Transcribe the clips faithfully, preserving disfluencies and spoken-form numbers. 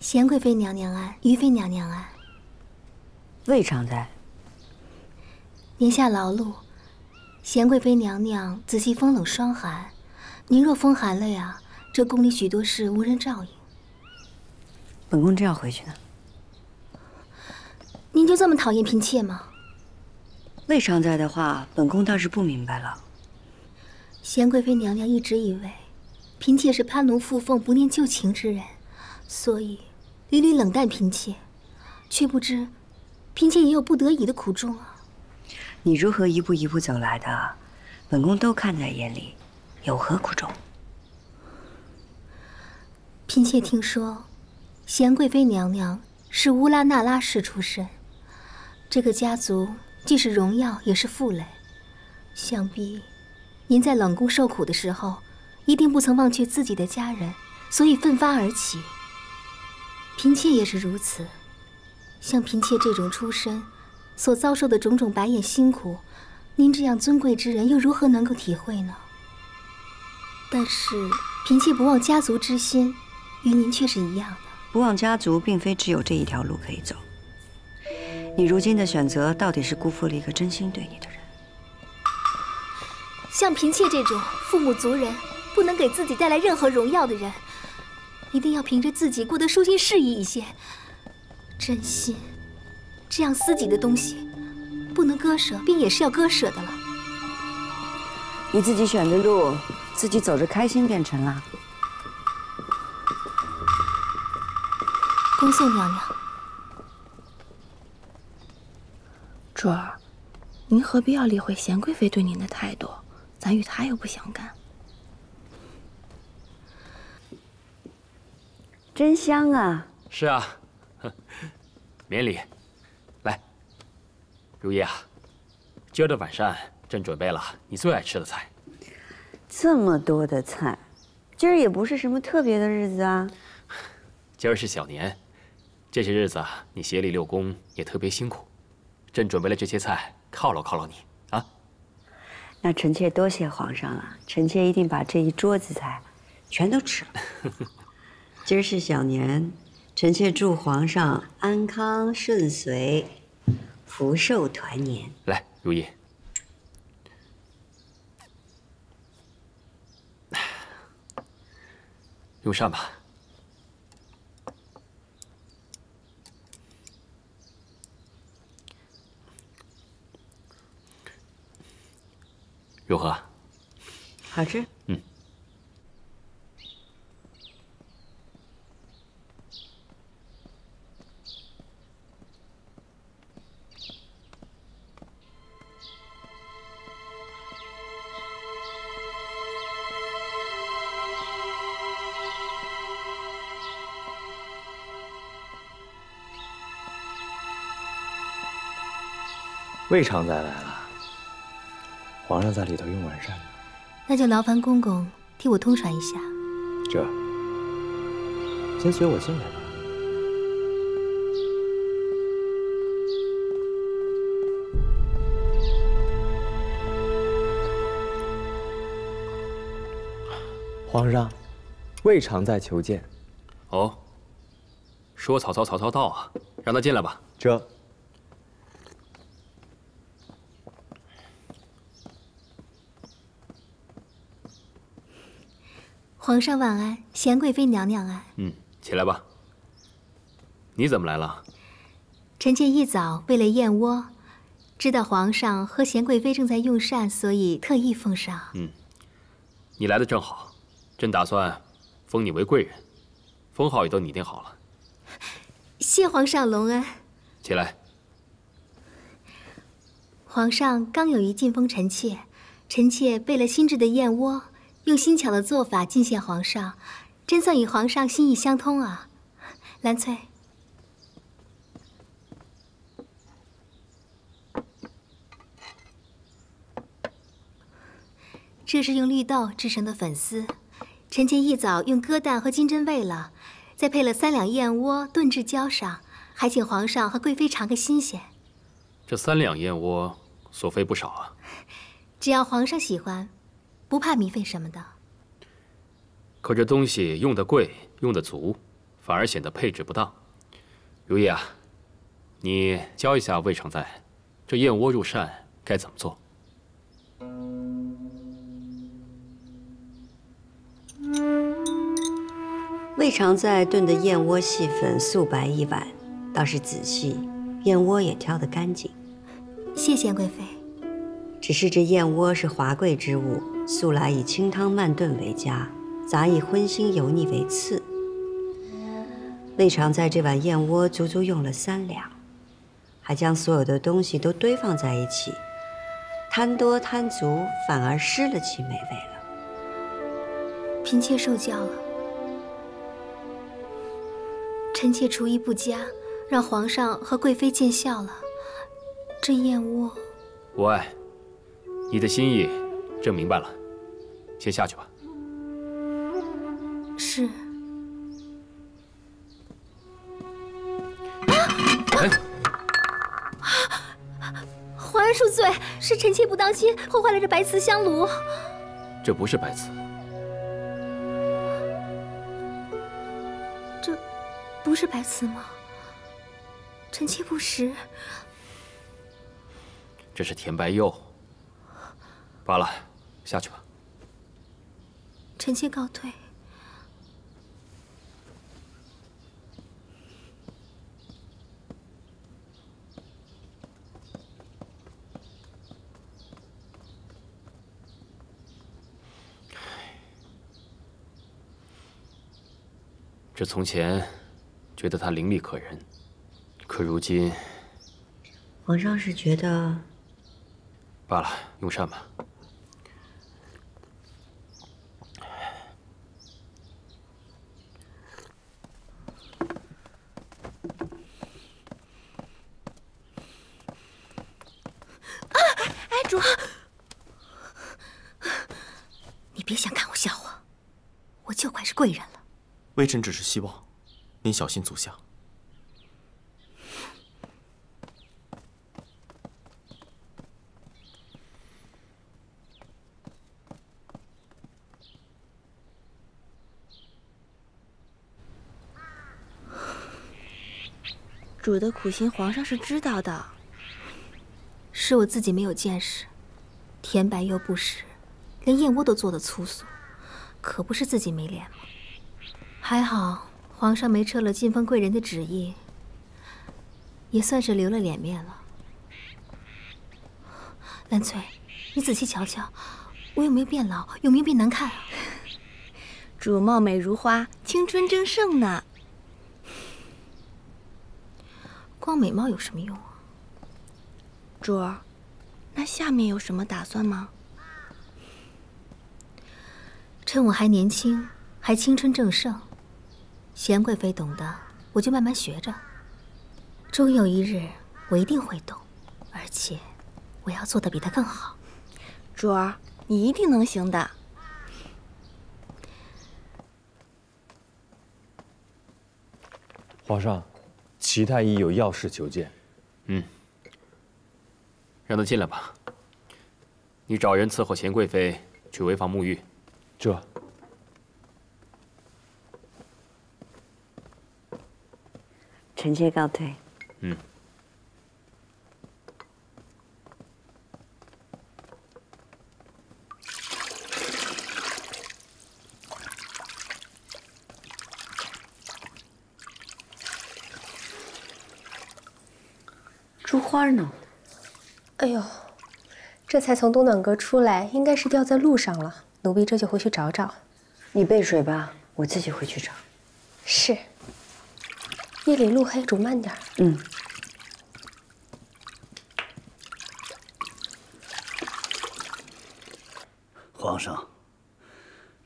贤贵妃娘娘安，于妃娘娘安。魏常在。年下劳碌，贤贵妃娘娘仔细风冷霜寒，您若风寒了呀，这宫里许多事无人照应。本宫正要回去呢。您就这么讨厌嫔妾吗？魏常在的话，本宫倒是不明白了。贤贵妃娘娘一直以为，嫔妾是攀龙附凤、不念旧情之人，所以屡屡冷淡嫔妾，却不知嫔妾也有不得已的苦衷啊。 你如何一步一步走来的，本宫都看在眼里，有何苦衷？嫔妾听说，贤贵妃娘娘是乌拉那拉氏出身，这个家族既是荣耀也是负累，想必您在冷宫受苦的时候，一定不曾忘却自己的家人，所以奋发而起。嫔妾也是如此，像嫔妾这种出身。 所遭受的种种白眼辛苦，您这样尊贵之人又如何能够体会呢？但是嫔妾不忘家族之心，与您却是一样的。不忘家族，并非只有这一条路可以走。你如今的选择，到底是辜负了一个真心对你的人。像嫔妾这种父母族人，不能给自己带来任何荣耀的人，一定要凭着自己过得舒心适宜一些，真心。 这样私己的东西，不能割舍，便也是要割舍的了。你自己选的路，自己走着开心便成了。恭送娘娘。珠儿，您何必要理会贤贵妃对您的态度？咱与她又不相干。真香啊！是啊，免礼。 如意啊，今儿的晚膳朕准备了你最爱吃的菜。这么多的菜，今儿也不是什么特别的日子啊。今儿是小年，这些日子你协力六宫也特别辛苦，朕准备了这些菜犒劳犒劳你啊。那臣妾多谢皇上了，臣妾一定把这一桌子菜全都吃了。今儿是小年，臣妾祝皇上安康顺遂。 福寿团年，来，如意，用膳吧。如何？好吃。嗯。 魏常在来了，皇上在里头用晚膳呢。那就劳烦公公替我通传一下。这，先随我进来吧。皇上，魏常在求见。哦，说曹操，曹操到啊，让他进来吧。这。 皇上晚安，贤贵妃娘娘安。嗯，起来吧。你怎么来了？臣妾一早为了燕窝，知道皇上和贤贵妃正在用膳，所以特意奉上。嗯，你来的正好，朕打算封你为贵人，封号也都拟定好了。谢皇上隆恩。起来。皇上刚有意进封臣妾，臣妾备了新制的燕窝。 用新巧的做法进献皇上，真算与皇上心意相通啊！兰翠，这是用绿豆制成的粉丝，臣妾一早用鸽蛋和金针喂了，再配了三两燕窝炖至浇上，还请皇上和贵妃尝个新鲜。这三两燕窝所费不少啊！只要皇上喜欢。 不怕糜费什么的，可这东西用得贵，用得足，反而显得配置不当。如意啊，你教一下魏常在，这燕窝入膳该怎么做？ 魏常在炖的燕窝细粉素白一碗，倒是仔细，燕窝也挑得干净。谢谢贵妃。只是这燕窝是华贵之物，素来以清汤慢炖为佳，杂以荤腥油腻为次。魏常在这碗燕窝足足用了三两，还将所有的东西都堆放在一起，贪多贪足，反而失了其美味了。嫔妾受教了。 臣妾厨艺不佳，让皇上和贵妃见笑了。这燕窝，无碍，你的心意，朕明白了，先下去吧。是。皇恩恕罪，是臣妾不当心，破坏了这白瓷香炉。这不是白瓷。 不是白瓷吗？臣妾不识。这是甜白釉。罢了，下去吧。臣妾告退。这从前。 觉得他伶俐可人，可如今，皇上是觉得罢了，用膳吧。啊！安主，你别想看我笑话，我就快是贵人了。微臣只是希望。 您小心足下。主的苦心，皇上是知道的。是我自己没有见识，甜白釉不识，连燕窝都做得粗俗，可不是自己没脸吗？还好。 皇上没撤了晋封贵人的旨意，也算是留了脸面了。兰翠，你仔细瞧瞧，我有没有变老，有没有变难看啊？主貌美如花，青春正盛呢。光美貌有什么用啊？主儿，那下面有什么打算吗？趁我还年轻，还青春正盛。 贤贵妃懂的，我就慢慢学着。终有一日，我一定会懂，而且我要做的比她更好。主儿，你一定能行的。皇上，齐太医有要事求见。嗯，让他进来吧。你找人伺候贤贵妃去潍坊沐浴。这。 臣妾告退。嗯。珠花呢？哎呦，这才从东暖阁出来，应该是掉在路上了。奴婢这就回去找找。你备水吧，我自己回去找。是。 夜里路黑，煮慢点。嗯。皇上，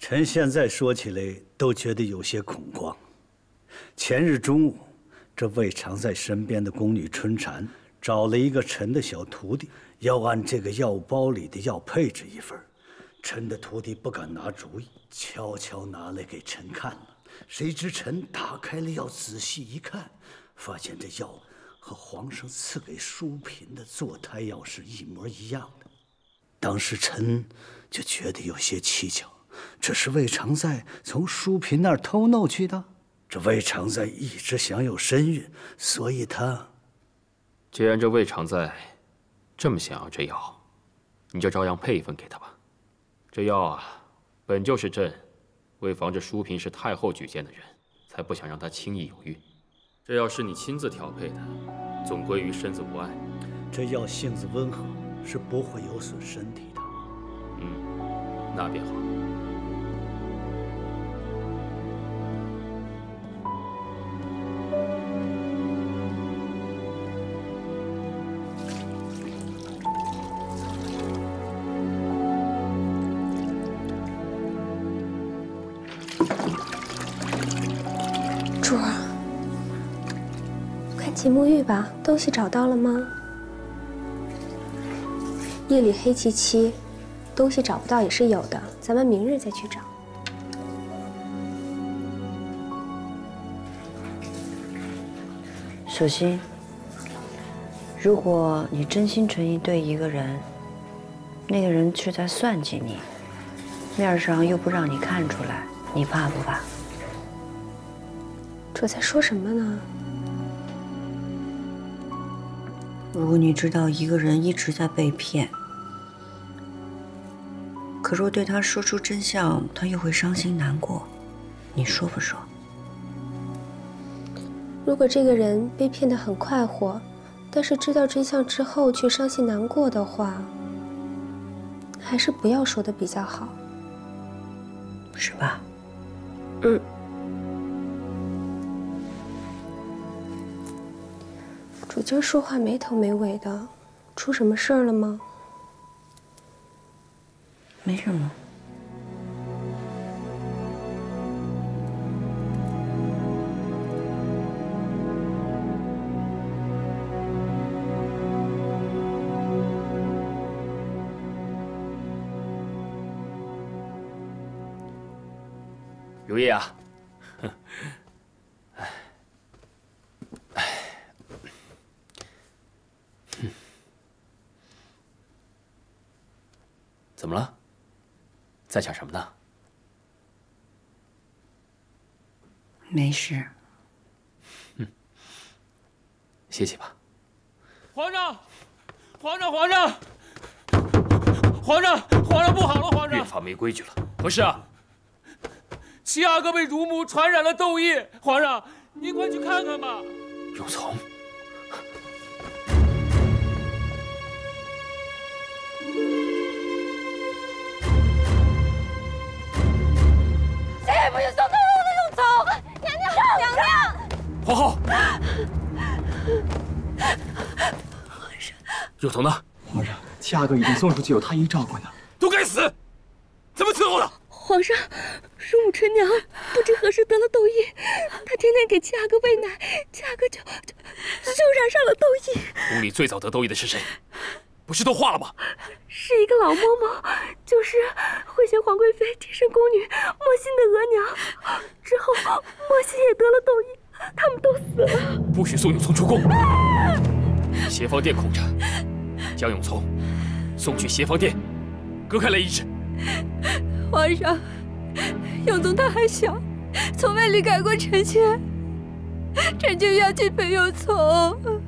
臣现在说起来都觉得有些恐慌。前日中午，这魏常在身边的宫女春婵找了一个臣的小徒弟，要按这个药包里的药配置一份。臣的徒弟不敢拿主意，悄悄拿来给臣看了。 谁知臣打开了药，仔细一看，发现这药和皇上赐给淑嫔的坐胎药是一模一样的。当时臣就觉得有些蹊跷，这是魏常在从淑嫔那儿偷弄去的。这魏常在一直享有身孕，所以他……既然这魏常在这么想要这药，你就照样配一份给他吧。这药啊，本就是朕为防着淑嫔是太后举荐的人，才不想让她轻易有孕。这药是你亲自调配的，总归于身子无碍。这药性子温和，是不会有损身体的。嗯，那便好。 主儿，快去沐浴吧。东西找到了吗？夜里黑漆漆，东西找不到也是有的。咱们明日再去找。素心，如果你真心诚意对一个人，那个人却在算计你，面上又不让你看出来，你怕不怕？ 我在说什么呢？如果你知道一个人一直在被骗，可若对他说出真相，他又会伤心难过，你说不说？如果这个人被骗得很快活，但是知道真相之后却伤心难过的话，还是不要说的比较好，是吧？嗯。 主今儿说话没头没尾的，出什么事儿了吗？没什么。如意啊！ 怎么了？在想什么呢？没事。嗯，歇歇吧。皇上，皇上，皇上，皇上，皇上不好了！皇上，越发没规矩了。何事啊？七阿哥被乳母传染了痘疫，皇上，您快去看看吧。永从。 不许送走我的永从！娘娘，娘娘，皇后，皇上，永从呢？皇上，七阿哥已经送出去，有他一照顾呢。都该死！怎么伺候的？皇上，乳母纯娘不知何时得了痘疫，她天天给七阿哥喂奶，七阿哥就就就染上了痘疫。宫里最早得痘疫的是谁？不是都化了吗？是一个老嬷嬷，就是慧贤皇贵妃贴身宫女莫心的额娘。之后，莫心也得了痘疫，他们都死了。不许送永从出宫！协防殿控着，将永从送去协防殿，隔开来医治。皇上，永从他还小，从未离开过臣妾，臣妾要去陪永从。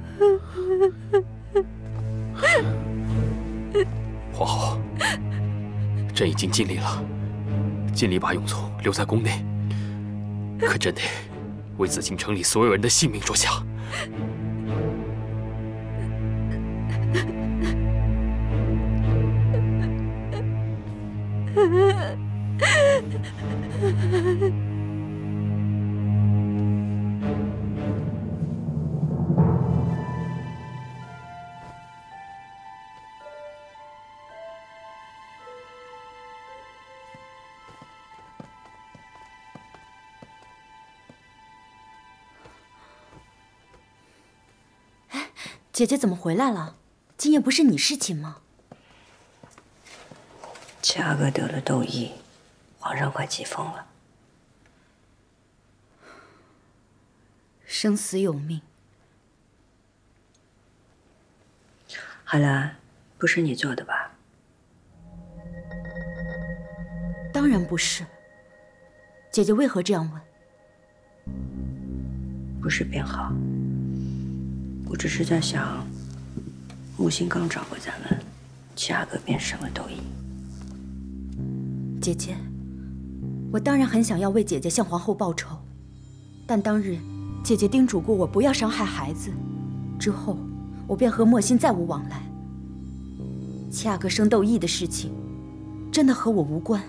皇后，朕已经尽力了，尽力把永从留在宫内，可朕得为紫禁城里所有人的性命着想。姐姐怎么回来了？今夜不是你侍寝吗？七阿哥得了痘疫，皇上快急疯了。生死有命。海兰，不是你做的吧？当然不是。姐姐为何这样问？不是变好。我只是在想，木心刚找过咱们，价格便什么都一。姐姐，我当然很想要为姐姐向皇后报仇，但当日姐姐叮嘱过我不要伤害孩子，之后我便和莫心再无往来。恰格生斗弈的事情，真的和我无关。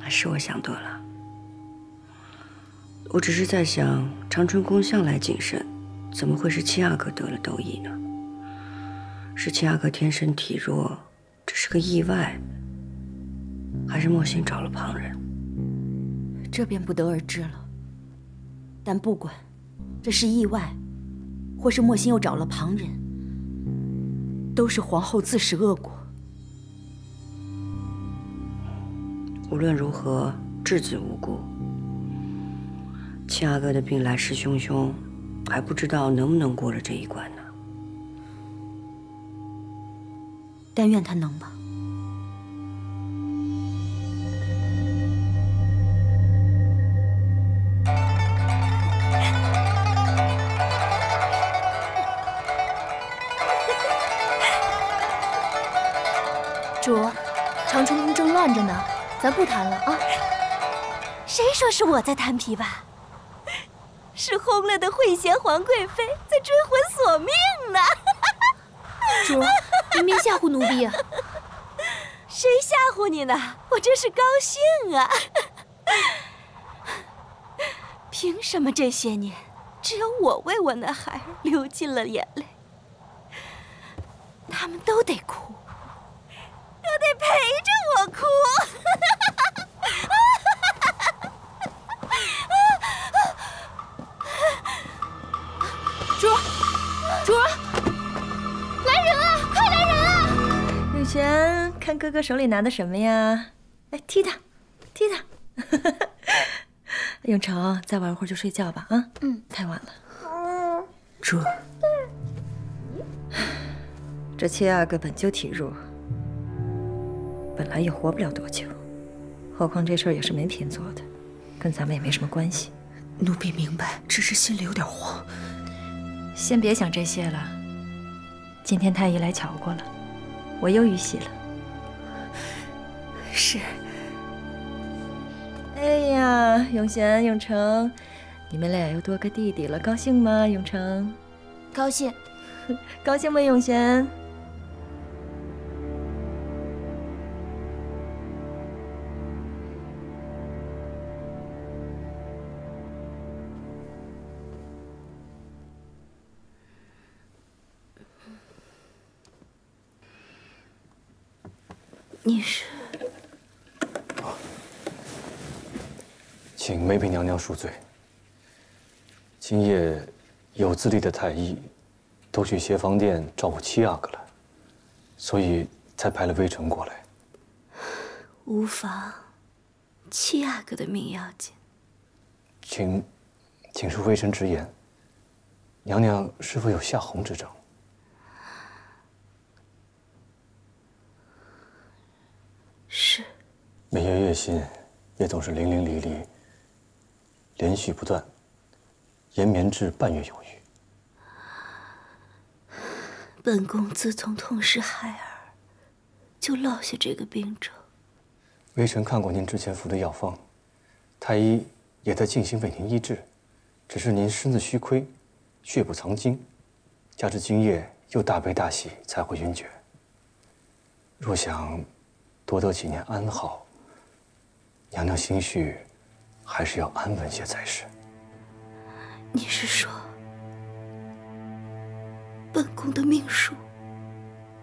还是我想多了。 我只是在想，长春宫向来谨慎，怎么会是七阿哥得了斗弈呢？是七阿哥天生体弱，这是个意外，还是莫心找了旁人？这便不得而知了。但不管这是意外，或是莫心又找了旁人，都是皇后自食恶果。无论如何，质子无辜。 七阿哥的病来势汹汹，还不知道能不能过了这一关呢。但愿他能吧。主，长春宫正乱着呢，咱不谈了啊。谁说是我在弹琵琶？ 是轰了的慧贤皇贵妃在追魂索命呢。主，您别吓唬奴婢啊！谁吓唬你呢？我真是高兴啊！凭什么这些年只有我为我那孩儿流尽了眼泪？他们都得哭，都得陪着我哭。主，主，来人啊！快来人啊！柳璇，看哥哥手里拿的什么呀？来踢他，踢他！永成，再玩会儿就睡觉吧啊！嗯，太晚了。主，这七阿哥本就体弱，本来也活不了多久，何况这事儿也是没凭做的，跟咱们也没什么关系。奴婢明白，只是心里有点慌。 先别想这些了。今天太医来瞧过了，我又预习了。是。哎呀，永贤、永成，你们俩又多个弟弟了，高兴吗？永成，高兴。高兴吗？永贤。你是？啊，请梅妃娘娘恕罪。今夜有资历的太医都去协防殿照顾七阿哥了，所以才派了微臣过来。无妨，七阿哥的命要紧。请，请恕微臣直言，娘娘是否有下红之症？ 是，每夜月薪也总是零零离离，连续不断，延绵至半月有余。本宫自从痛失孩儿，就落下这个病症。微臣看过您之前服的药方，太医也在尽心为您医治，只是您身子虚亏，血不藏精，加之今夜又大悲大喜，才会晕厥。若想 多得几年安好，娘娘心绪还是要安稳些才是。你是说，本宫的命数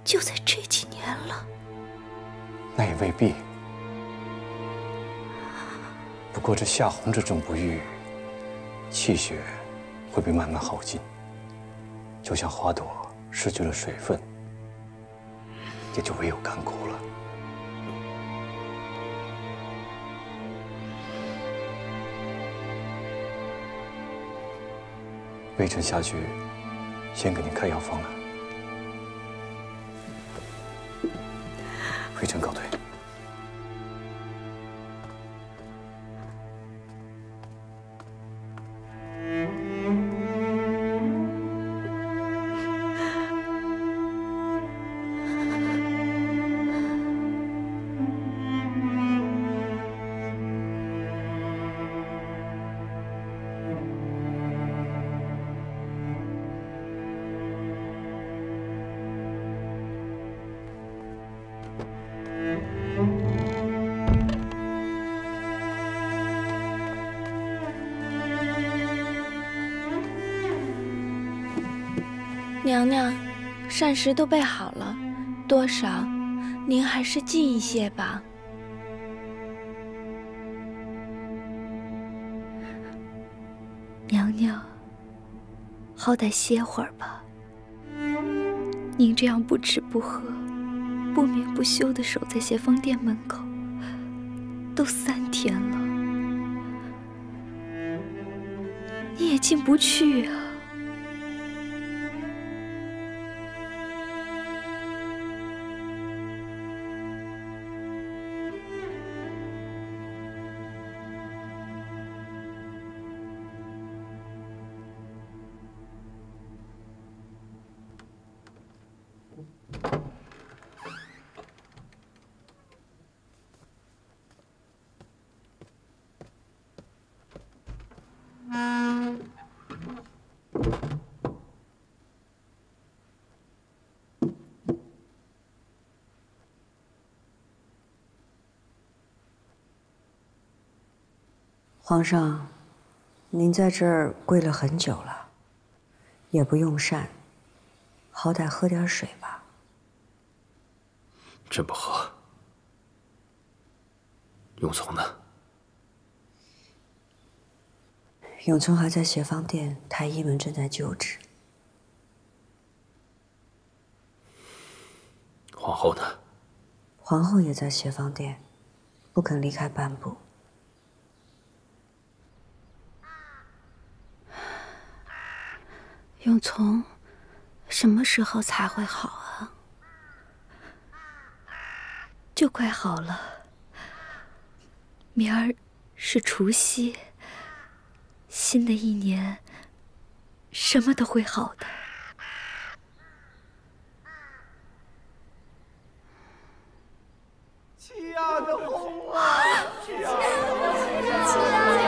就在这几年了？那也未必。不过这夏红这种不愈，气血会被慢慢耗尽，就像花朵失去了水分，也就唯有干枯了。 微臣下去，先给您开药方了。微臣告退。娘娘，膳食都备好了，多少您还是记一些吧。娘娘，好歹歇会儿吧。您这样不吃不喝、不眠不休的守在协芳殿门口，都三天了，你也进不去啊。 皇上，您在这儿跪了很久了，也不用膳，好歹喝点水吧。朕不喝。永琮呢？永琮还在协芳殿太医们正在救治。皇后呢？皇后也在协芳殿，不肯离开半步。 永琮，什么时候才会好啊？就快好了。明儿是除夕，新的一年什么都会好的。亲爱的红啊！亲爱的红啊！ 娘娘。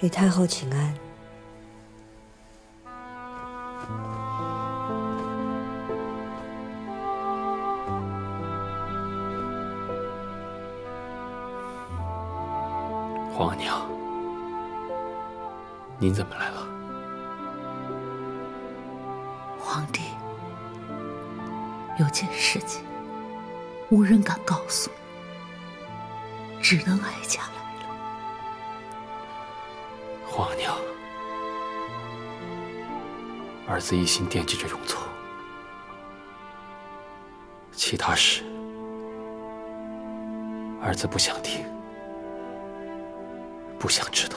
给太后请安。皇额娘，您怎么来了？皇帝，有件事情无人敢告诉你，只能哀家来。 皇额娘，儿子一心惦记着永琮，其他事儿子不想听，不想知道。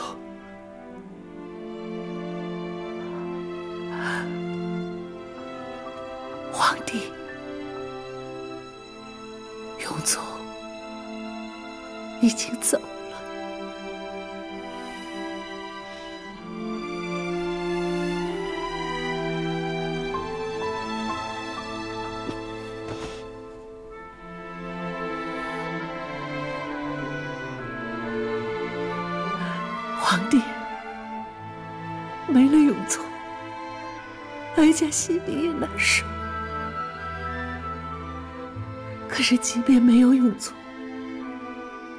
皇帝，永琮已经走了。 哀家心里也难受，可是即便没有永琮，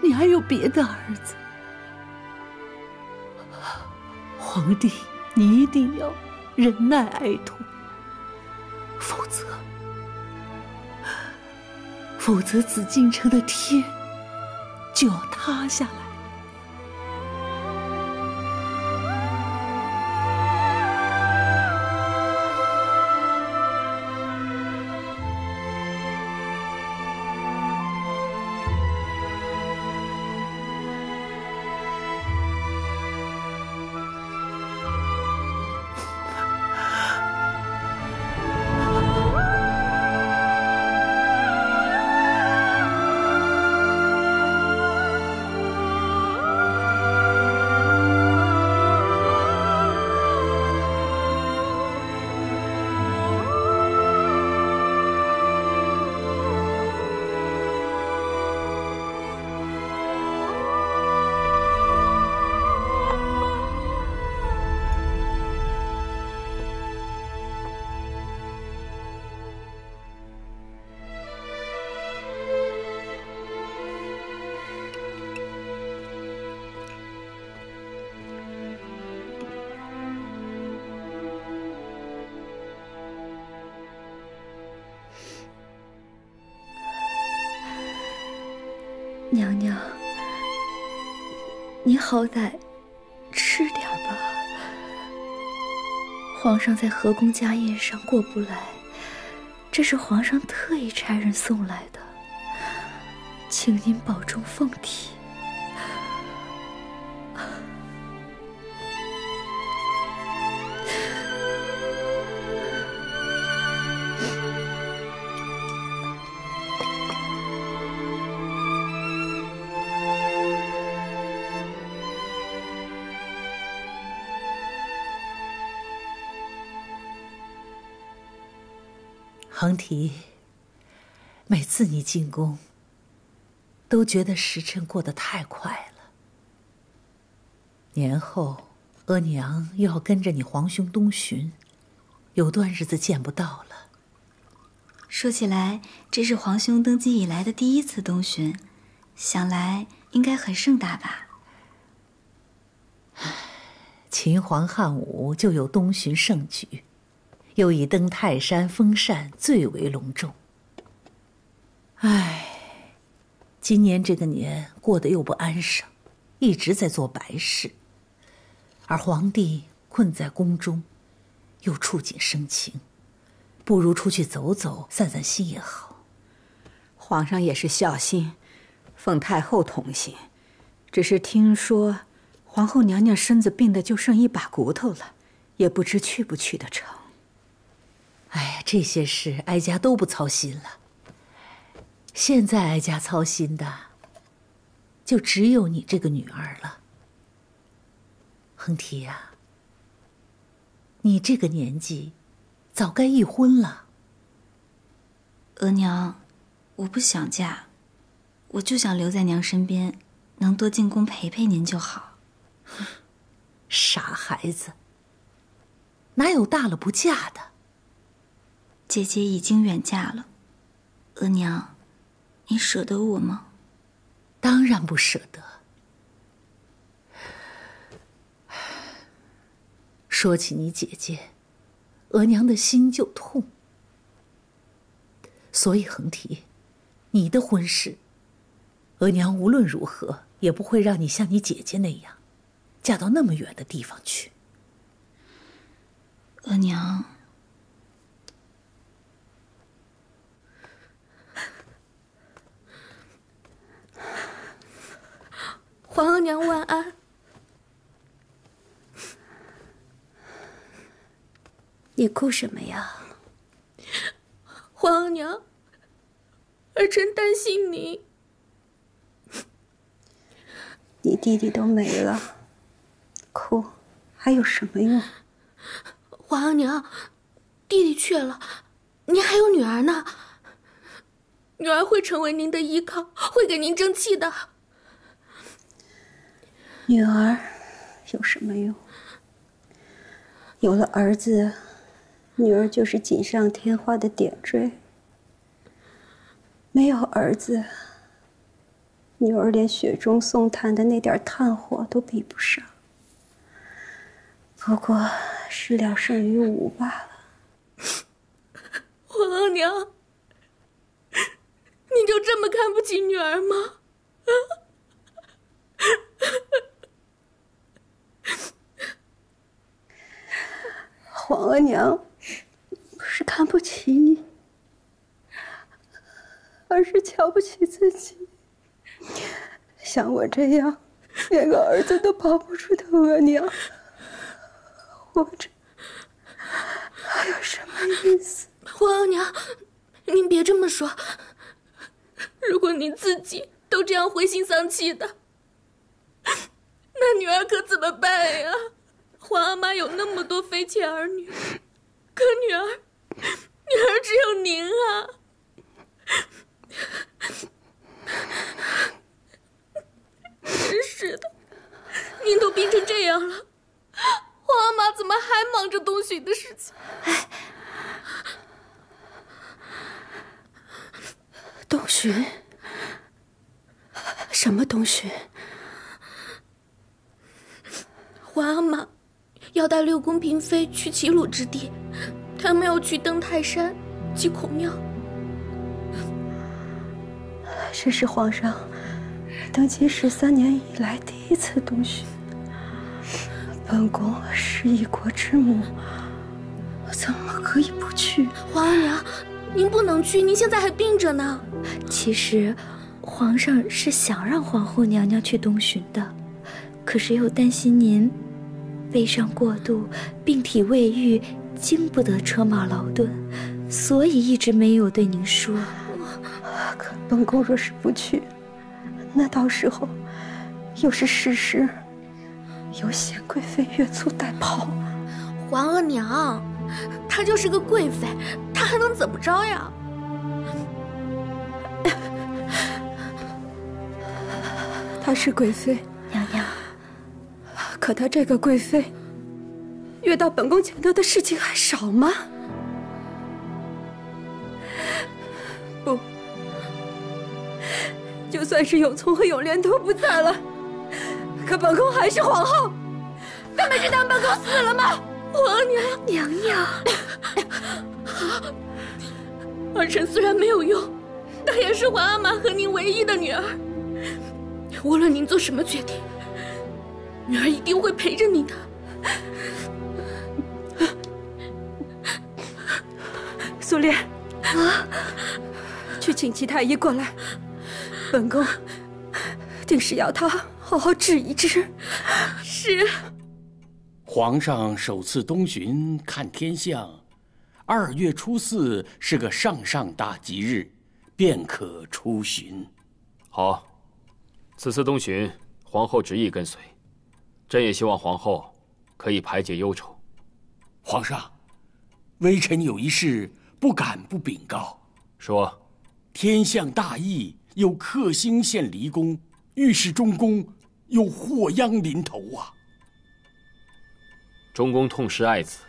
你还有别的儿子。皇帝，你一定要忍耐哀痛，否则，否则紫禁城的天就要塌下来。 娘娘，你好歹吃点吧。皇上在和宫家宴上过不来，这是皇上特意差人送来的，请您保重凤体。 恒提，每次你进宫，都觉得时辰过得太快了。年后，额娘又要跟着你皇兄东巡，有段日子见不到了。说起来，这是皇兄登基以来的第一次东巡，想来应该很盛大吧？秦皇汉武就有东巡盛举。 又以登泰山封禅最为隆重。唉，今年这个年过得又不安生，一直在做白事，而皇帝困在宫中，又触景生情，不如出去走走、散散心也好。皇上也是孝心，奉太后同心，只是听说皇后娘娘身子病得就剩一把骨头了，也不知去不去得成。 哎呀，这些事哀家都不操心了。现在哀家操心的，就只有你这个女儿了。恒提呀，你这个年纪，早该一婚了。额娘，我不想嫁，我就想留在娘身边，能多进宫陪陪您就好。傻孩子，哪有大了不嫁的？ 姐姐已经远嫁了，额娘，你舍得我吗？当然不舍得。说起你姐姐，额娘的心就痛。所以恒提，你的婚事，额娘无论如何也不会让你像你姐姐那样，嫁到那么远的地方去。额娘。 皇额娘万安。你哭什么呀？皇额娘，儿臣担心你。你弟弟都没了，哭还有什么用？皇额娘，弟弟去了，您还有女儿呢。女儿会成为您的依靠，会给您争气的。 女儿有什么用？有了儿子，女儿就是锦上添花的点缀；没有儿子，女儿连雪中送炭的那点炭火都比不上。不过是聊胜于无罢了。皇额娘，你就这么看不起女儿吗？皇额娘不是看不起你，而是瞧不起自己。像我这样连个儿子都保不住的额娘，活着还有什么意思？皇额娘，您别这么说。如果您自己都这样灰心丧气的，那女儿可怎么办呀？皇阿玛有那么多妃妾儿女，可女儿，女儿只有您啊。真是的，您都病成这样了，皇阿玛怎么还忙着东巡的事情？哎，东巡？什么东巡？皇阿玛要带六宫嫔妃去齐鲁之地，他们要去登泰山、祭孔庙。这是皇上登基十三年以来第一次东巡，本宫是一国之母，怎么可以不去？皇额娘，您不能去，您现在还病着呢。其实，皇上是想让皇后娘娘去东巡的，可是又担心您悲伤过度、病体未愈，经不得车马劳顿，所以一直没有对您说。可本宫若是不去，那到时候又是世事，有显贵妃越俎代庖。皇额娘，她就是个贵妃，她还能怎么着呀？她是贵妃，娘娘。可她这个贵妃，越到本宫前头的事情还少吗？不。就算是永琮和永琏都不在了，可本宫还是皇后，他们是当本宫死了吗？皇额娘，娘娘，儿臣虽然没有用，但也是皇阿玛和您唯一的女儿。无论您做什么决定，女儿一定会陪着您的。苏烈，啊，去请齐太医过来。本宫定是要他好好治一治。是。皇上首次东巡看天象，二月初四是个上上大吉日，便可出巡。好，此次东巡，皇后执意跟随，朕也希望皇后可以排解忧愁。皇上，微臣有一事不敢不禀告。说。天象大异，有克星现离宫，预示中宫有祸殃临头啊！中宫痛失爱子，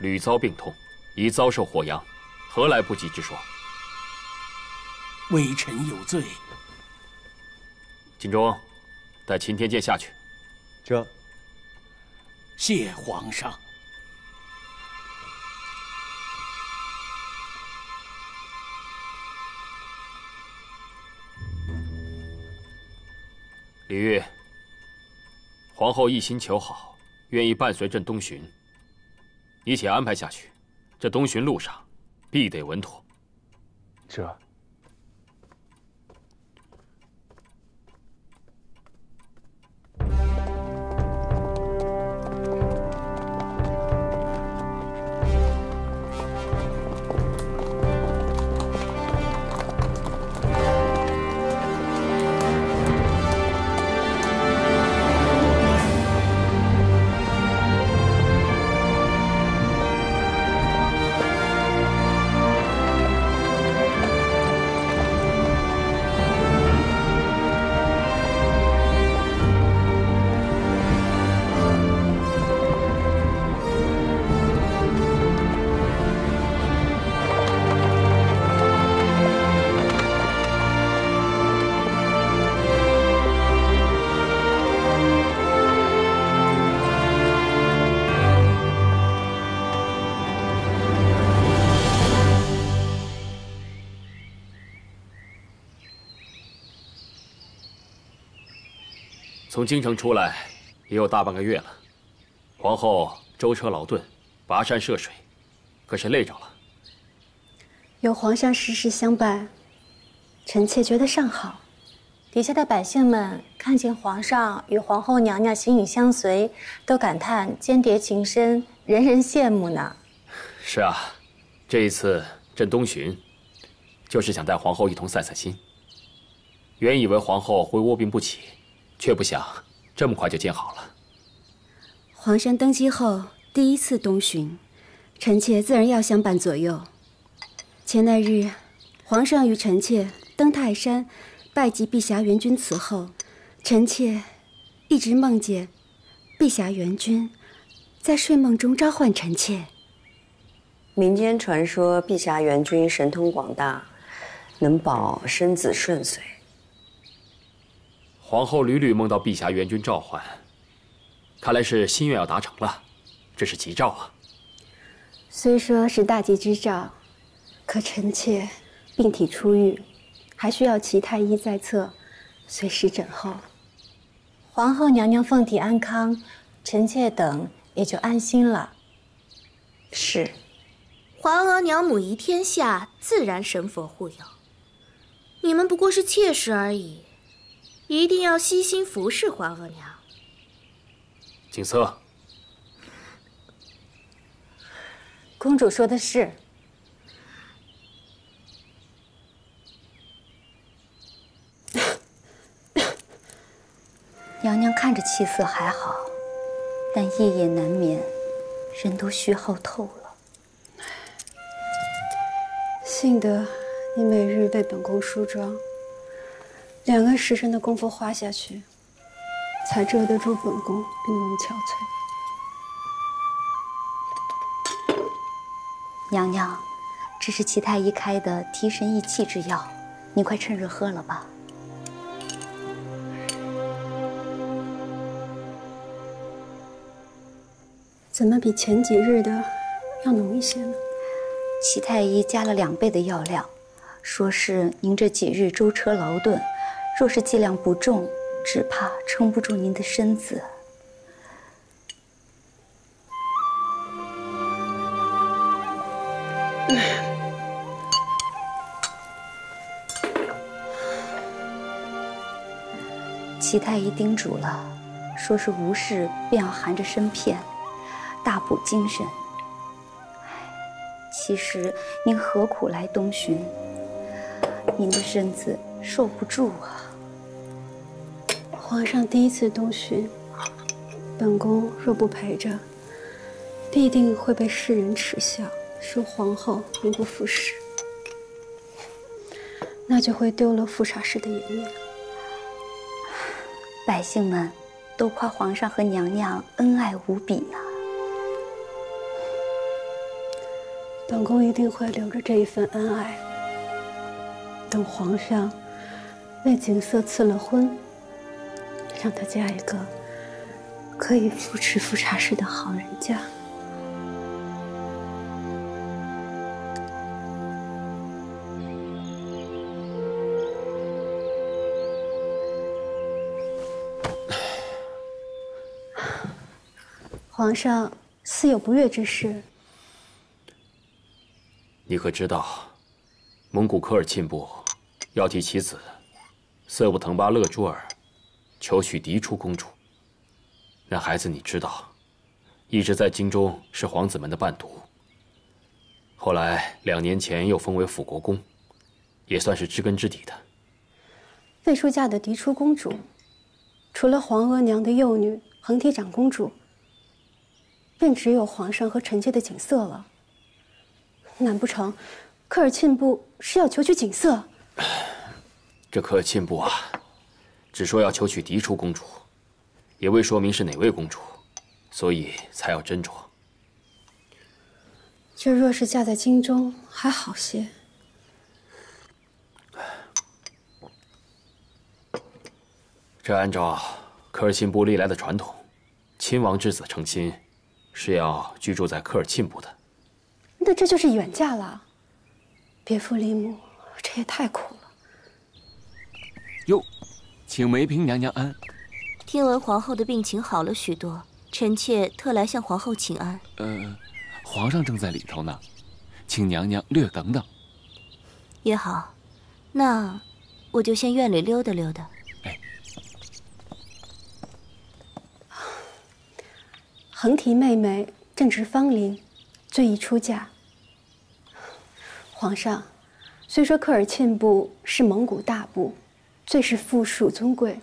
屡遭病痛，已遭受祸殃，何来不吉之说？微臣有罪。锦忠，带秦天监下去。这。谢皇上。李煜，皇后一心求好，愿意伴随朕东巡，你且安排下去，这东巡路上必得稳妥。这。从京城出来也有大半个月了，皇后舟车劳顿，跋山涉水，可是累着了。有皇上时时相伴，臣妾觉得尚好。底下的百姓们看见皇上与皇后娘娘形影相随，都感叹间谍情深，人人羡慕呢。是啊，这一次朕东巡，就是想带皇后一同散散心。原以为皇后会卧病不起，却不想这么快就见好了。皇上登基后第一次东巡，臣妾自然要相伴左右。前那日，皇上与臣妾登泰山，拜及碧霞元君祠后，臣妾一直梦见碧霞元君在睡梦中召唤臣妾。民间传说碧霞元君神通广大，能保生子顺遂。皇后屡屡梦到碧霞元君召唤，看来是心愿要达成了，这是吉兆啊。虽说是大吉之兆，可臣妾病体初愈，还需要齐太医在侧，随时诊候。皇后娘娘凤体安康，臣妾等也就安心了。是，皇额娘母仪天下，自然神佛护佑。你们不过是妾室而已，一定要悉心服侍皇额娘。景色，公主说的是。娘娘看着气色还好，但夜夜难眠，人都虚耗透了。幸得你每日为本宫梳妆，两个时辰的功夫花下去，才遮得住本宫病容憔悴。娘娘，这是齐太医开的提神益气之药，你快趁热喝了吧。怎么比前几日的要浓一些呢？齐太医加了两倍的药量，说是您这几日舟车劳顿，若是剂量不重，只怕撑不住您的身子。齐太医叮嘱了，说是无事便要含着参片，大补精神。其实您何苦来东巡？您的身子受不住啊。皇上第一次东巡，本宫若不陪着，必定会被世人耻笑，说皇后名不副实，那就会丢了富察氏的颜面。百姓们都夸皇上和娘娘恩爱无比呀、啊。本宫一定会留着这一份恩爱，等皇上为景色赐了婚，让他嫁一个可以扶持富察氏的好人家。皇上似有不悦之事。你可知道，蒙古科尔沁部要替其子色布腾巴勒珠尔求许嫡出公主。那孩子你知道，一直在京中是皇子们的伴读，后来两年前又封为辅国公，也算是知根知底的。未出嫁的嫡出公主，除了皇额娘的幼女恒体长公主，便只有皇上和臣妾的景色了。难不成科尔沁部是要求取景色？这科尔沁部啊，只说要求取嫡出公主，也未说明是哪位公主，所以才要斟酌。这若是嫁在京中还好些，这按照科尔沁部历来的传统，亲王之子成亲是要居住在科尔沁部的。那这就是远嫁了，别父离母，这也太苦了。哟，请梅嫔娘娘安。听闻皇后的病情好了许多，臣妾特来向皇后请安。呃，皇上正在里头呢，请娘娘略等等。也好，那我就先院里溜达溜达。哎，恒提妹妹正值芳龄，最宜出嫁。皇上，虽说科尔沁部是蒙古大部，最是富庶尊贵。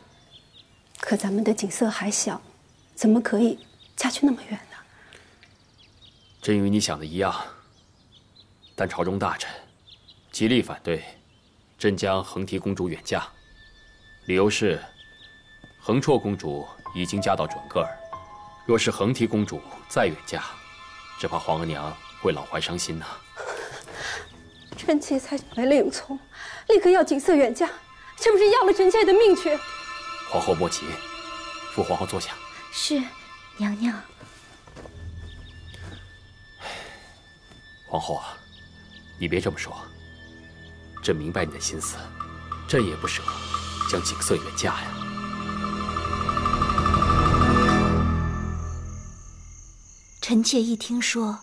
可咱们的景色还小，怎么可以嫁去那么远呢？朕与你想的一样，但朝中大臣极力反对朕将恒提公主远嫁，理由是恒绰公主已经嫁到准噶尔，若是恒提公主再远嫁，只怕皇额娘会老怀伤心呐。臣妾才没了永从，立刻要景色远嫁，这不是要了臣妾的命去？ 皇后莫急，扶皇后坐下。是，娘娘。皇后啊，你别这么说。朕明白你的心思，朕也不舍将景瑟远嫁呀。臣妾一听说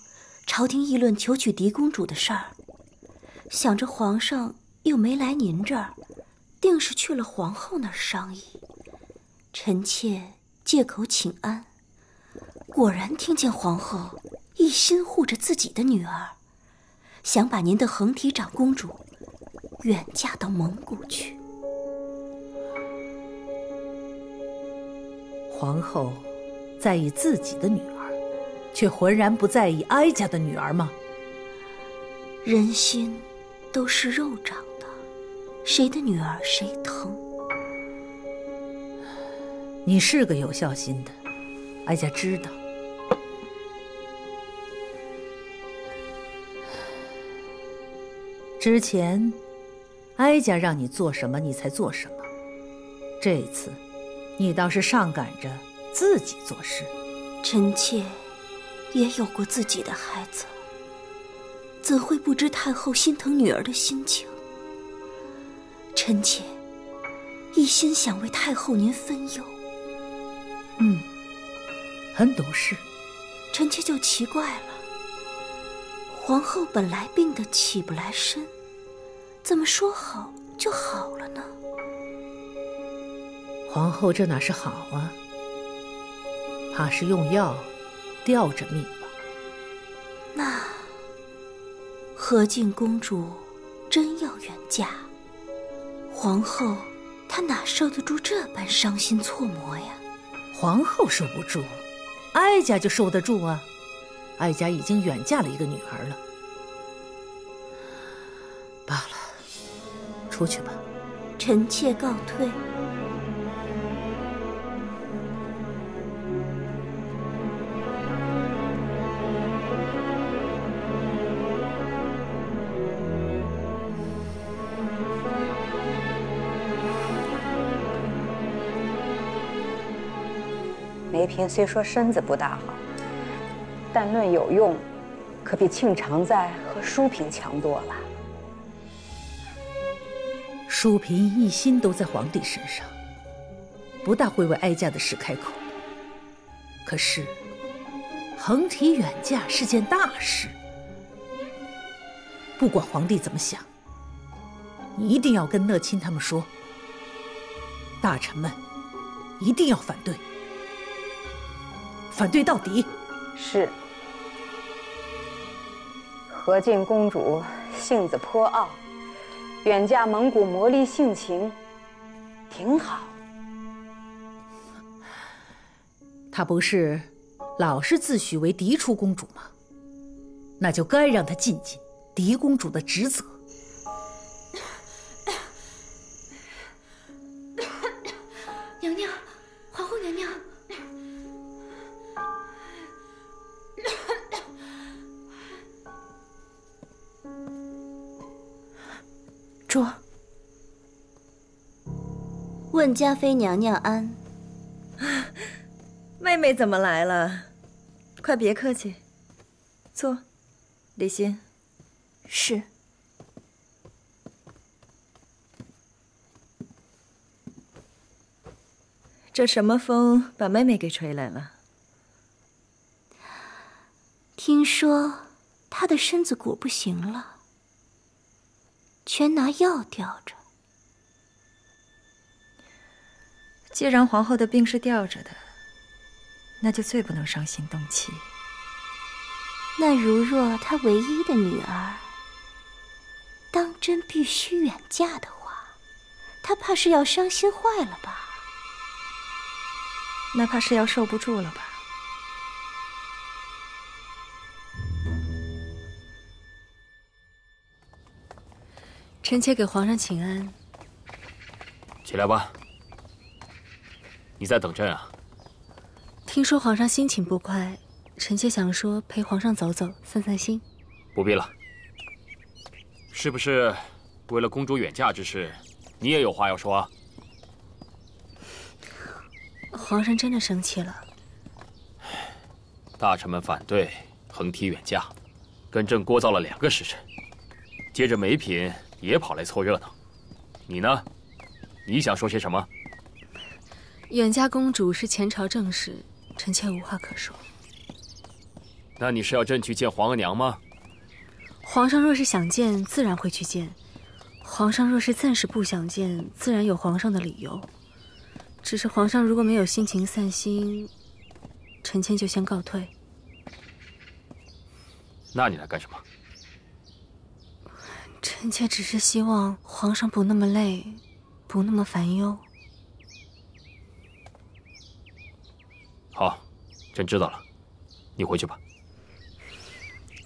朝廷议论求娶狄公主的事儿，想着皇上又没来您这儿，定是去了皇后那儿商议。 臣妾借口请安，果然听见皇后一心护着自己的女儿，想把您的恒提长公主远嫁到蒙古去。皇后在意自己的女儿，却浑然不在意哀家的女儿吗？人心都是肉长的，谁的女儿谁疼。 你是个有孝心的，哀家知道。之前，哀家让你做什么，你才做什么。这次，你倒是上赶着自己做事。臣妾也有过自己的孩子，怎会不知太后心疼女儿的心情？臣妾一心想为太后您分忧。 嗯，很懂事。臣妾就奇怪了，皇后本来病得起不来身，怎么说好就好了呢？皇后这哪是好啊？怕是用药吊着命吧？那和敬公主真要远嫁，皇后她哪受得住这般伤心错磨呀？ 皇后受不住，哀家就受得住啊！哀家已经远嫁了一个女儿了，罢了，出去吧。臣妾告退。梅嫔虽说身子不大好，但论有用，可比庆常在和淑嫔强多了。淑嫔一心都在皇帝身上，不大会为哀家的事开口。可是，恒提远嫁是件大事，不管皇帝怎么想，你一定要跟乐钦他们说，大臣们一定要反对。 反对到底。是。和敬公主性子颇傲，远嫁蒙古磨砺性情，挺好。她不是老是自诩为嫡出公主吗？那就该让她尽尽嫡公主的职责。娘娘，皇后娘娘。 说，问嘉妃娘娘安。啊，妹妹怎么来了？快别客气，坐。李欣，是。这什么风把妹妹给吹来了？听说她的身子骨不行了，全拿药吊着。既然皇后的病是吊着的，那就最不能伤心动气。那如若她唯一的女儿当真必须远嫁的话，她怕是要伤心坏了吧？那怕是要受不住了吧？ 臣妾给皇上请安。起来吧。你在等朕啊？听说皇上心情不快，臣妾想说陪皇上走走，散散心。不必了。是不是为了公主远嫁之事，你也有话要说啊？皇上真的生气了。大臣们反对恒提远嫁，跟朕聒噪了两个时辰，接着梅嫔 也跑来凑热闹，你呢？你想说些什么？远嫁公主是前朝正事，臣妾无话可说。那你是要朕去见皇额娘吗？皇上若是想见，自然会去见；皇上若是暂时不想见，自然有皇上的理由。只是皇上如果没有心情散心，臣妾就先告退。那你来干什么？ 臣妾只是希望皇上不那么累，不那么烦忧。好，朕知道了，你回去吧。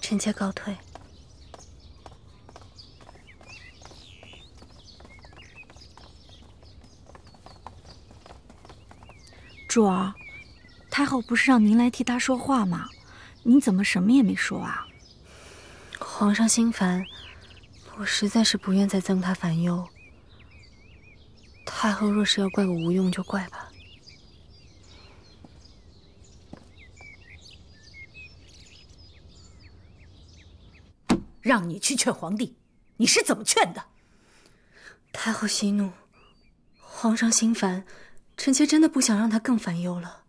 臣妾告退。主儿，太后不是让您来替她说话吗？您怎么什么也没说啊？皇上心烦。 我实在是不愿再增他烦忧。太后若是要怪我无用，就怪吧。让你去劝皇帝，你是怎么劝的？太后息怒，皇上心烦，臣妾真的不想让他更烦忧了。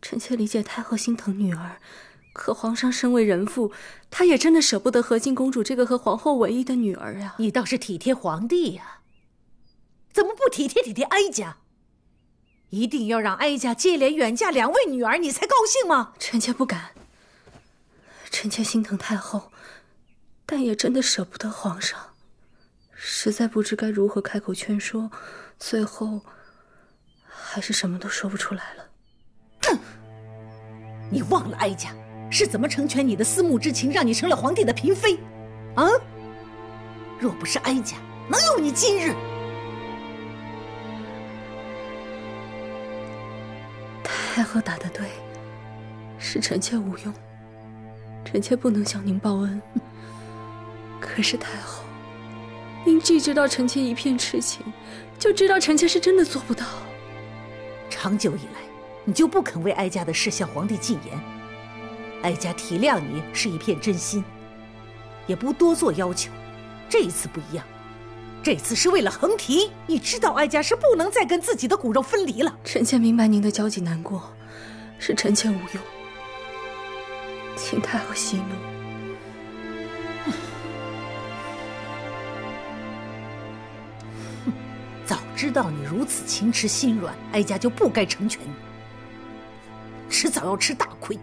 臣妾理解太后心疼女儿。 可皇上身为人父，他也真的舍不得和靖公主这个和皇后唯一的女儿呀。你倒是体贴皇帝呀，怎么不体贴体贴哀家？一定要让哀家接连远嫁两位女儿，你才高兴吗？臣妾不敢，臣妾心疼太后，但也真的舍不得皇上，实在不知该如何开口劝说，最后还是什么都说不出来了。哼，你忘了哀家 是怎么成全你的思慕之情，让你成了皇帝的嫔妃，啊！若不是哀家，能有你今日？太后打得对，是臣妾无用，臣妾不能向您报恩。可是太后，您既知道臣妾一片痴情，就知道臣妾是真的做不到。长久以来，你就不肯为哀家的事向皇帝进言。 哀家体谅你是一片真心，也不多做要求。这一次不一样，这次是为了恒提。你知道哀家是不能再跟自己的骨肉分离了。臣妾明白您的焦急难过，是臣妾无用，请太后息怒。早知道你如此情痴心软，哀家就不该成全你，迟早要吃大亏。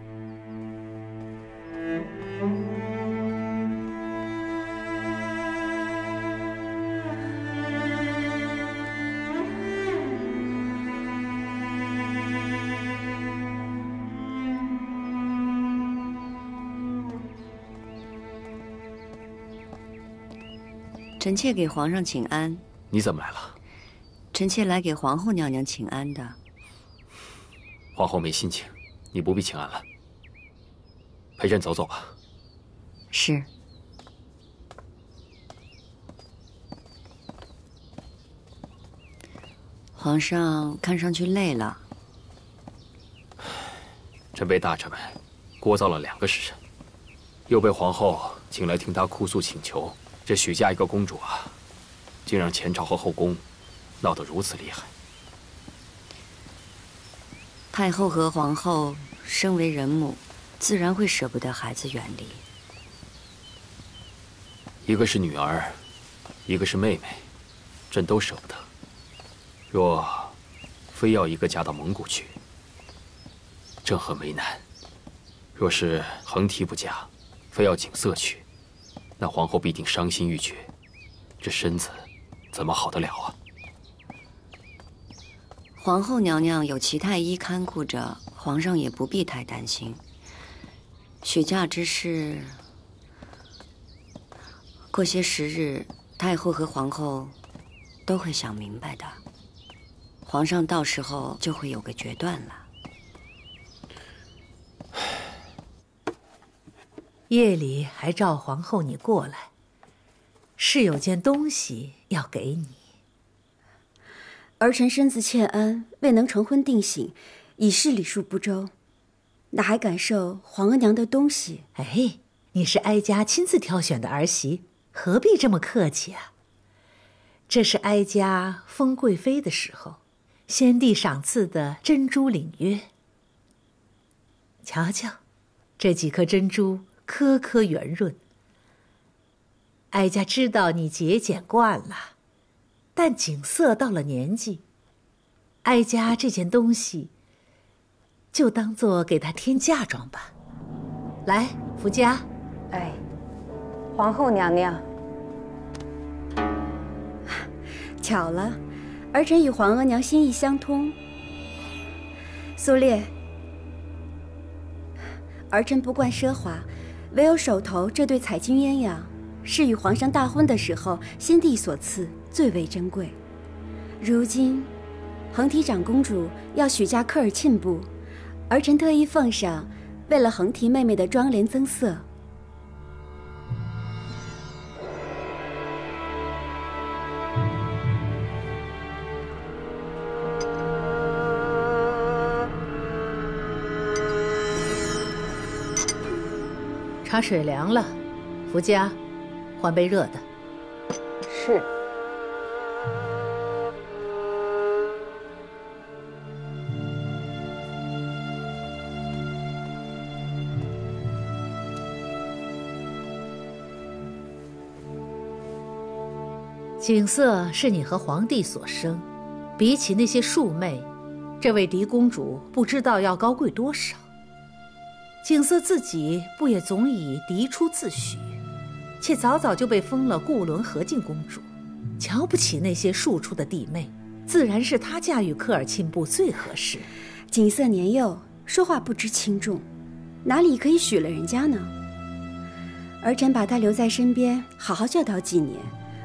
臣妾给皇上请安。你怎么来了？臣妾来给皇后娘娘请安的。皇后没心情，你不必请安了。陪朕走走吧。是。皇上看上去累了。朕被大臣们聒噪了两个时辰，又被皇后请来听他哭诉请求。 这许嫁一个公主啊，竟让前朝和后宫闹得如此厉害。太后和皇后身为人母，自然会舍不得孩子远离。一个是女儿，一个是妹妹，朕都舍不得。若非要一个嫁到蒙古去，朕很为难；若是横提不嫁，非要景色去，那皇后必定伤心欲绝，这身子怎么好得了啊？ 皇后娘娘有齐太医看顾着，皇上也不必太担心。许嫁之事，过些时日，太后和皇后都会想明白的。皇上到时候就会有个决断了。夜里还召皇后你过来，是有件东西要给你。 儿臣身子欠安，未能成婚定省，已是礼数不周，哪还敢受皇额娘的东西？哎，你是哀家亲自挑选的儿媳，何必这么客气啊？这是哀家封贵妃的时候，先帝赏赐的珍珠领约。瞧瞧，这几颗珍珠颗颗圆润。哀家知道你节俭惯了。 但景色到了年纪，哀家这件东西就当做给她添嫁妆吧。来，福家，哎，皇后娘娘，巧了，儿臣与皇额娘心意相通。苏烈，儿臣不惯奢华，唯有手头这对彩金鸳鸯，是与皇上大婚的时候先帝所赐。 最为珍贵。如今，恒提长公主要许嫁科尔沁部，儿臣特意奉上，为了恒提妹妹的妆奁增色。茶水凉了，福家，换杯热的。是。 景色是你和皇帝所生，比起那些庶妹，这位嫡公主不知道要高贵多少。景色自己不也总以嫡出自诩，且早早就被封了固伦和敬公主，瞧不起那些庶出的弟妹，自然是她驾驭科尔沁部最合适。景色年幼，说话不知轻重，哪里可以许了人家呢？儿臣把她留在身边，好好教导几年。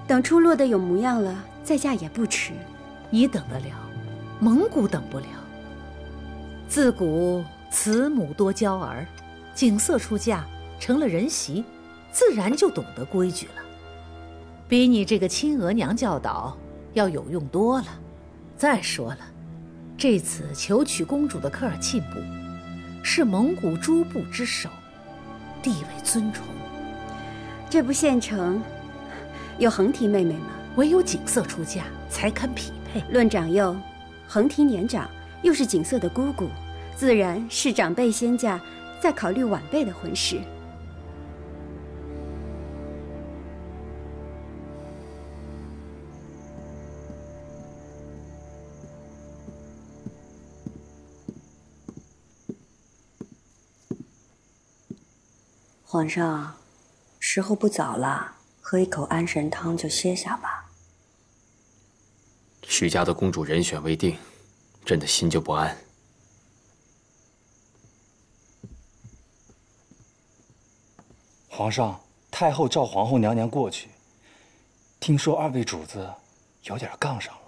等出落的有模样了，再嫁也不迟。你等得了，蒙古等不了。自古慈母多教儿，景色出嫁成了人媳，自然就懂得规矩了，比你这个亲额娘教导要有用多了。再说了，这次求娶公主的科尔沁部，是蒙古诸部之首，地位尊崇。这不现成。 有恒提妹妹吗？唯有景色出嫁才堪匹配。论长幼，恒提年长，又是景色的姑姑，自然是长辈先嫁，再考虑晚辈的婚事。皇上，时候不早了。 喝一口安神汤就歇下吧。许家的公主人选未定，朕的心就不安。皇上，太后召皇后娘娘过去，听说二位主子有点杠上了，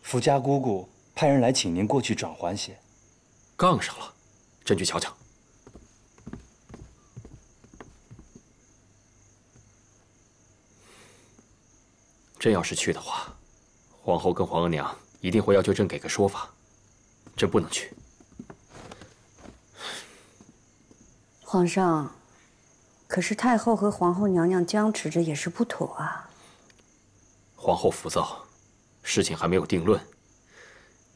福家姑姑派人来请您过去转圜些。杠上了，朕去瞧瞧。 朕要是去的话，皇后跟皇额娘一定会要求朕给个说法，朕不能去。皇上，可是太后和皇后娘娘僵持着也是不妥啊。皇后浮躁，事情还没有定论，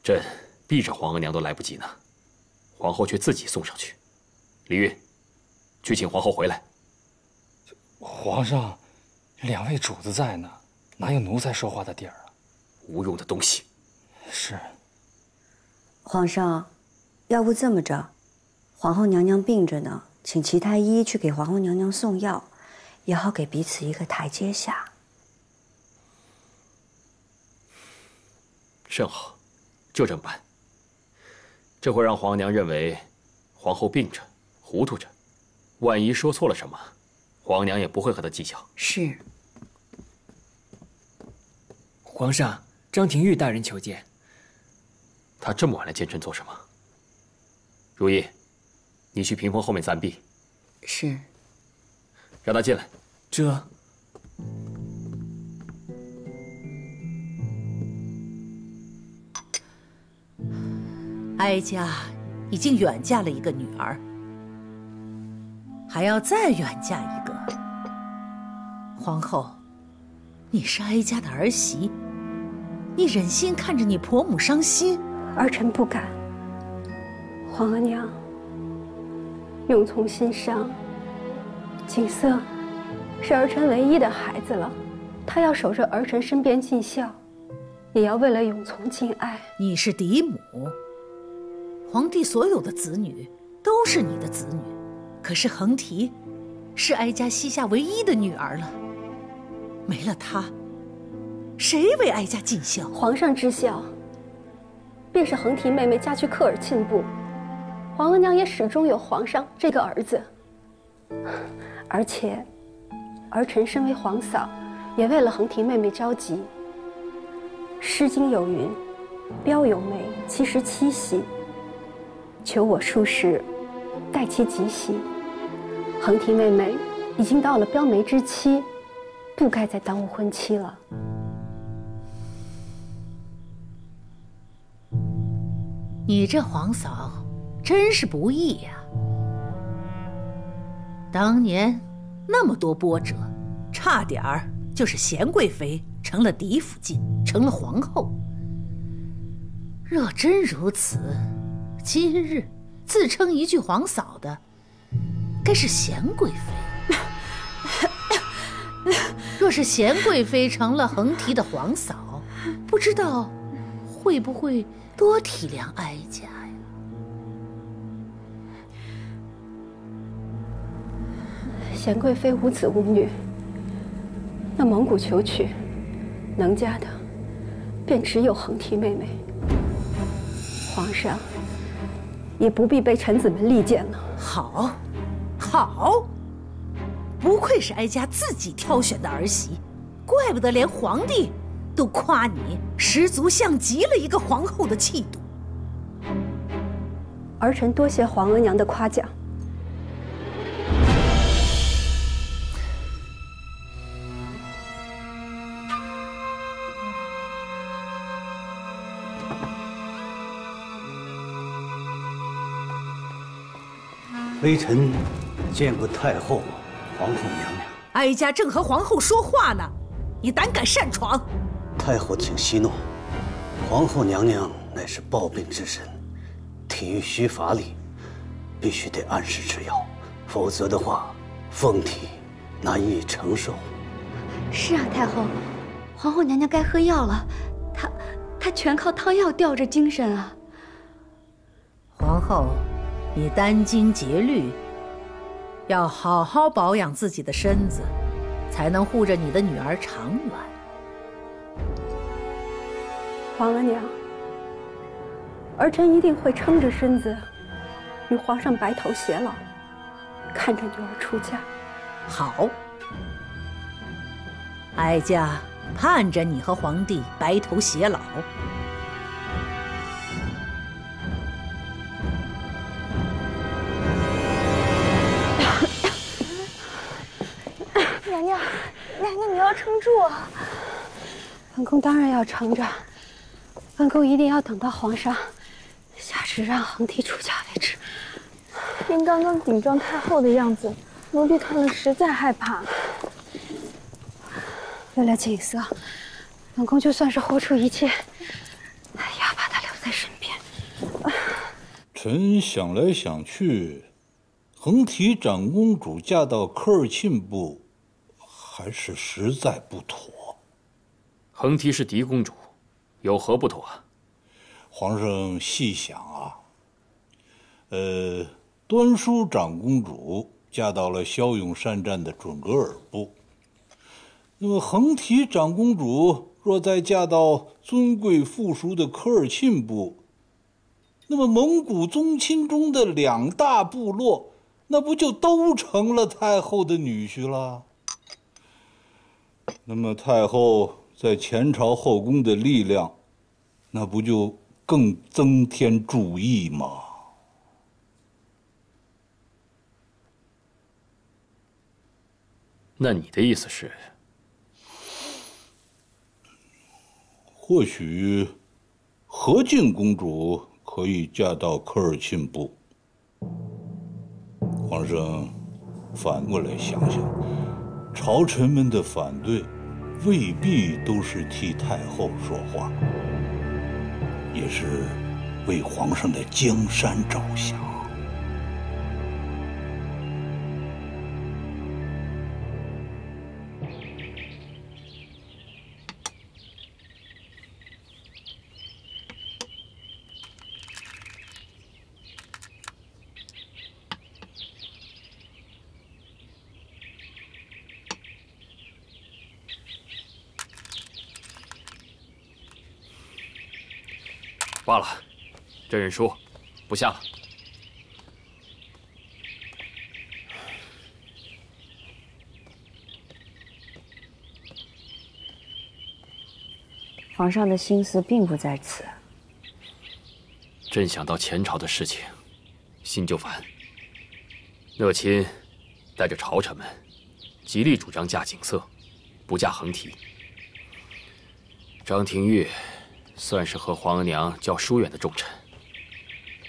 朕避着皇额娘都来不及呢，皇后却自己送上去。李玉，去请皇后回来。皇上，两位主子在呢，哪有奴才说话的地儿啊？无用的东西。是。皇上，要不这么着，皇后娘娘病着呢，请齐太医去给皇后娘娘送药，也好给彼此一个台阶下。 甚好，就这么办。这会让皇娘认为皇后病着、糊涂着，万一说错了什么，皇娘也不会和她计较。是。皇上，张廷玉大人求见。他这么晚来见朕做什么？如意，你去屏风后面暂避。是。让他进来。这。 哀家已经远嫁了一个女儿，还要再远嫁一个。皇后，你是哀家的儿媳，你忍心看着你婆母伤心？儿臣不敢。皇额娘，永从心伤。景瑟是儿臣唯一的孩子了，她要守着儿臣身边尽孝，也要为了永从尽爱。你是嫡母。 皇帝所有的子女都是你的子女，可是恒缇是哀家膝下唯一的女儿了。没了她，谁为哀家尽孝？皇上知孝，便是恒缇妹妹嫁去科尔沁部，皇额娘也始终有皇上这个儿子。而且，儿臣身为皇嫂，也为了恒缇妹妹着急。《诗经》有云：“标有梅，其实七兮。” 求我数十，待其及兮。恒缇妹妹已经到了标媒之期，不该再耽误婚期了。你这皇嫂真是不易呀、啊！当年那么多波折，差点儿就是贤贵妃成了嫡福晋，成了皇后。若真如此。 今日自称一句皇嫂的，该是贤贵妃。若是贤贵妃成了恒缇的皇嫂，不知道会不会多体谅哀家呀？贤贵妃无子无女，那蒙古求娶，能嫁的便只有恒缇妹妹。皇上。 也不必被臣子们利剑了。好，好，不愧是哀家自己挑选的儿媳，怪不得连皇帝都夸你十足像极了一个皇后的气度。儿臣多谢皇额娘的夸奖。微臣见过太后、皇后娘娘。哀家正和皇后说话呢，你胆敢擅闯！太后请息怒，皇后娘娘乃是暴病之身，体育虚乏力，必须得按时吃药，否则的话，凤体难以承受。是啊，太后，皇后娘娘该喝药了，她她全靠汤药吊着精神啊。皇后。 你殚精竭虑，要好好保养自己的身子，才能护着你的女儿长远。皇额娘，儿臣一定会撑着身子，与皇上白头偕老，看着女儿出嫁。好，哀家盼着你和皇帝白头偕老。 撑住！本宫当然要撑着，本宫一定要等到皇上下旨让恒缇出嫁为止。您刚刚顶撞太后的样子，奴婢看了实在害怕。为了景色，本宫就算是豁出一切，也要把她留在身边。臣想来想去，横提长公主嫁到科尔沁部，还是实在不妥。横提是嫡公主，有何不妥啊？皇上细想啊，呃，端舒长公主嫁到了骁勇善战的准格尔部，那么横提长公主若再嫁到尊贵富庶的科尔沁部，那么蒙古宗亲中的两大部落，那不就都成了太后的女婿了？那么太后在前朝后宫的力量，那不就更增添注意吗？那你的意思是？或许和敬公主可以嫁到科尔沁部。皇上反过来想想，朝臣们的反对未必都是替太后说话，也是为皇上的江山着想。罢了，这认输，不下了。皇上的心思并不在此。朕想到前朝的事情，心就烦。乐钦带着朝臣们，极力主张嫁景瑟，不嫁恒提。张廷玉算是和皇额娘较疏远的重臣，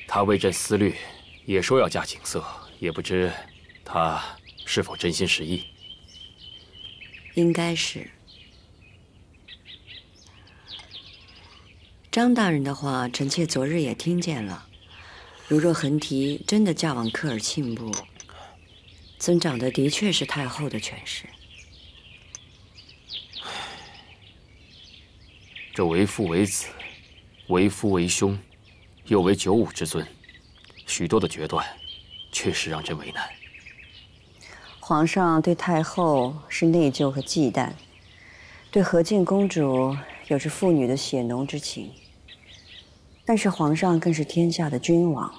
他为朕思虑，也说要嫁景瑟，也不知他是否真心实意。应该是。张大人的话，臣妾昨日也听见了。如若横提真的嫁往科尔沁部，尊长的的确是太后的权势。这为父为子，为夫为兄，又为九五之尊，许多的决断，确实让朕为难。皇上对太后是内疚和忌惮，对和敬公主有着父女的血浓之情。但是皇上更是天下的君王，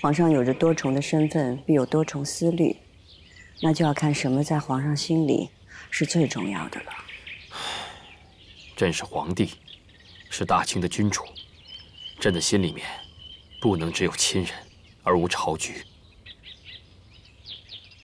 皇上有着多重的身份，必有多重思虑，那就要看什么在皇上心里是最重要的了。朕是皇帝，是大清的君主，朕的心里面不能只有亲人而无朝局。